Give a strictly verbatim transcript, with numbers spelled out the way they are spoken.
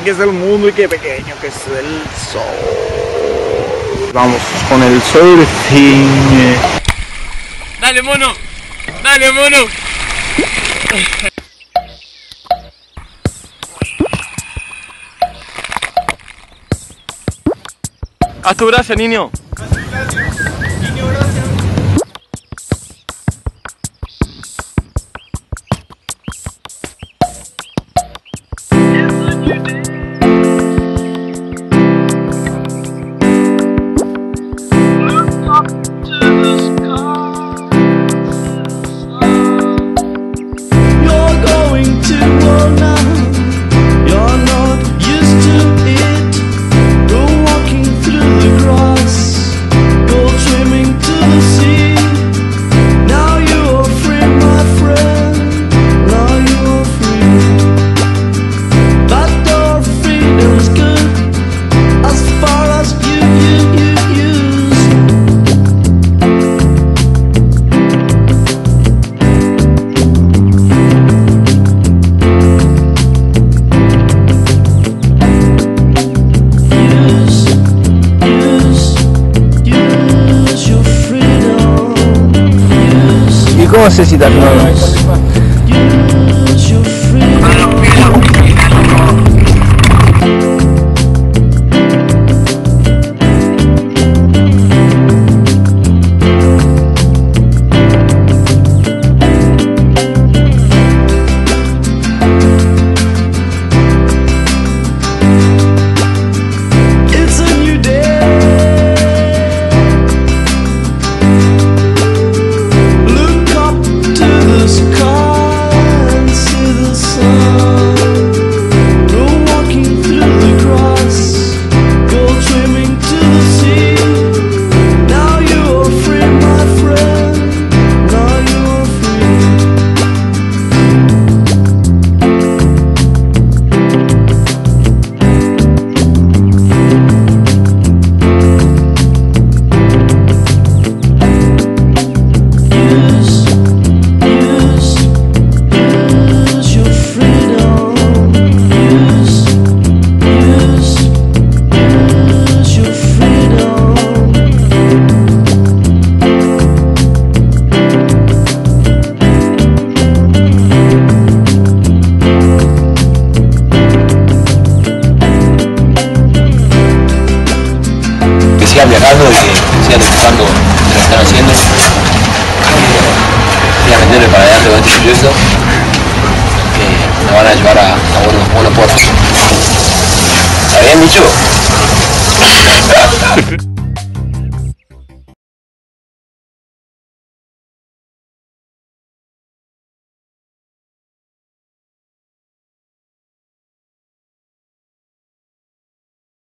que es el mundo y qué pequeño que es el sol. Vamos con el surfing. Dale, mono. Dale, mono. Haz tu gracia, niño. No sé si te acuerdas. Viajando y que siga disfrutando de lo que están haciendo, y a meterle para adelante con este proyecto que nos van a llevar a, a buenos, buenos puertos. ¿Está bien, Micho?